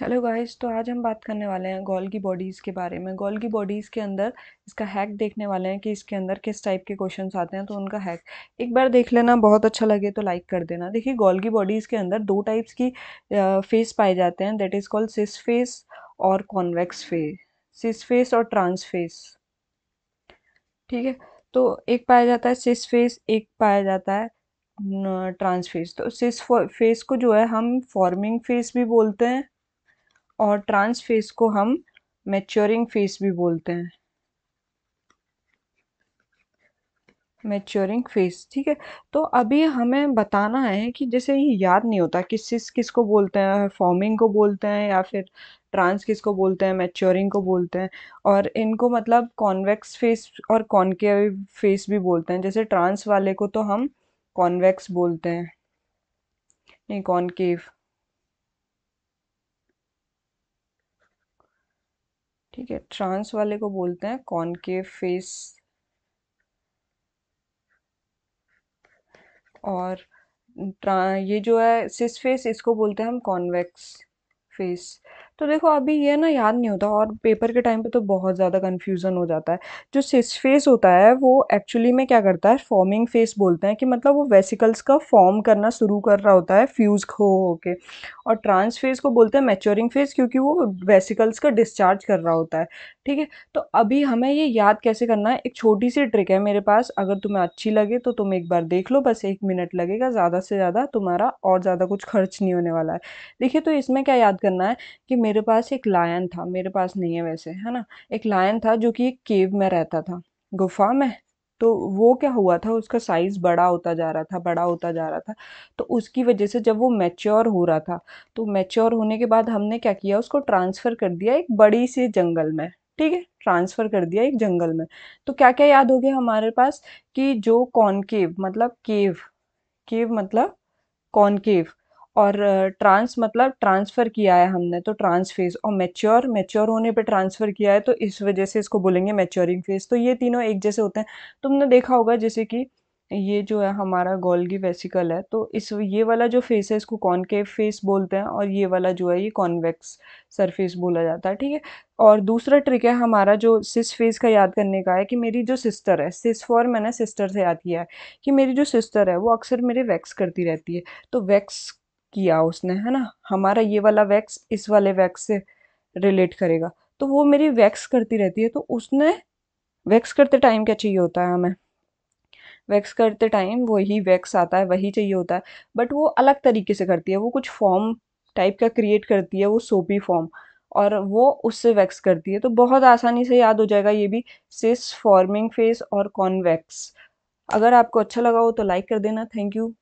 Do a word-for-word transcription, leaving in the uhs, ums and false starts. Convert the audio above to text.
Hello guys, तो आज हम बात करने वाले हैं गोल्गी बॉडीज़ के बारे में। गोल्गी बॉडीज़ के अंदर इसका हैक देखने वाले हैं कि इसके अंदर किस टाइप के क्वेश्चंस आते हैं, तो उनका हैक एक बार देख लेना। बहुत अच्छा लगे तो लाइक कर देना। देखिए, गोल्गी बॉडीज़ के अंदर दो टाइप्स की फेस पाए जाते हैं, that is called cis face और कॉन्वेक्स फेस। सिस फेस और ट्रांस फेस, ठीक है। तो एक पाया जाता है सिस फेस, एक पाया जाता है ट्रांस फेस। तो सिस फेस को जो है हम फॉर्मिंग फेस भी बोलते हैं और ट्रांस फेस को हम मैच्योरिंग फेस भी बोलते हैं, मैच्योरिंग फेस, ठीक है। तो अभी हमें बताना है कि जैसे ये याद नहीं होता कि सिस किसको बोलते हैं, फॉर्मिंग को बोलते हैं या फिर ट्रांस किसको बोलते हैं, मैच्योरिंग को बोलते हैं। और इनको मतलब कॉन्वेक्स फेस और कॉन्केव फेस भी बोलते हैं। जैसे ट्रांस वाले को तो हम कॉन्वेक्स बोलते हैं, नहीं कॉन्केव, ठीक है। ट्रांस वाले को बोलते हैं कॉनकेव फेस और ये जो है सिस फेस, इसको बोलते हैं हम कॉन्वेक्स फेस। तो देखो, अभी ये ना याद नहीं होता और पेपर के टाइम पे तो बहुत ज़्यादा कन्फ्यूज़न हो जाता है। जो सिस फेस होता है वो एक्चुअली में क्या करता है, फॉर्मिंग फेस बोलते हैं, कि मतलब वो वेसिकल्स का फॉर्म करना शुरू कर रहा होता है फ्यूज़ हो हो के। और ट्रांस फेस को बोलते हैं मैच्योरिंग फेस, क्योंकि वो वेसिकल्स का डिस्चार्ज कर रहा होता है, ठीक है। तो अभी हमें ये याद कैसे करना है, एक छोटी सी ट्रिक है मेरे पास, अगर तुम्हें अच्छी लगे तो तुम एक बार देख लो। बस एक मिनट लगेगा ज़्यादा से ज़्यादा, तुम्हारा और ज़्यादा कुछ खर्च नहीं होने वाला है। देखिए, तो इसमें क्या याद करना है कि मेरे पास एक लायन था, मेरे पास नहीं है वैसे, है ना, एक लायन था जो कि एक केव में रहता था, गुफा में। तो वो क्या हुआ था, उसका साइज़ बड़ा होता जा रहा था, बड़ा होता जा रहा था। तो उसकी वजह से जब वो मैच्योर हो रहा था, तो मैच्योर होने के बाद हमने क्या किया, उसको ट्रांसफ़र कर दिया एक बड़ी से जंगल में, ठीक है, ट्रांसफ़र कर दिया एक जंगल में। तो क्या क्या याद हो गया हमारे पास कि जो कॉनकेव मतलब केव, केव मतलब कॉनकेव, और ट्रांस मतलब ट्रांसफ़र किया है हमने तो ट्रांस फेस, और मैच्योर मैच्योर होने पे ट्रांसफ़र किया है, तो इस वजह से इसको बोलेंगे मैच्योरिंग फेस। तो ये तीनों एक जैसे होते हैं। तुमने देखा होगा जैसे कि ये जो है हमारा गोल्गी वेसिकल है, तो इस ये वाला जो फेस है इसको कॉनकेव फेस बोलते हैं, और ये वाला जो है ये कॉन्वेक्स सरफेस बोला जाता है, ठीक है। और दूसरा ट्रिक है हमारा जो सिस फेस का याद करने का है कि मेरी जो सिस्टर है, सिस फॉर मैंने सिस्टर से याद किया है कि मेरी जो सिस्टर है वो अक्सर मेरे वैक्स करती रहती है। तो वैक्स किया उसने, है ना, हमारा ये वाला वैक्स इस वाले वैक्स से रिलेट करेगा। तो वो मेरी वैक्स करती रहती है, तो उसने वैक्स करते टाइम क्या चाहिए होता है हमें, वैक्स करते टाइम वही वैक्स आता है, वही चाहिए होता है, बट वो अलग तरीके से करती है, वो कुछ फॉर्म टाइप का क्रिएट करती है, वो सोपी फॉर्म, और वो उससे वैक्स करती है। तो बहुत आसानी से याद हो जाएगा ये भी, सिस, फॉर्मिंग फेस और कॉन्वेक्स। अगर आपको अच्छा लगा हो तो लाइक कर देना। Thank you.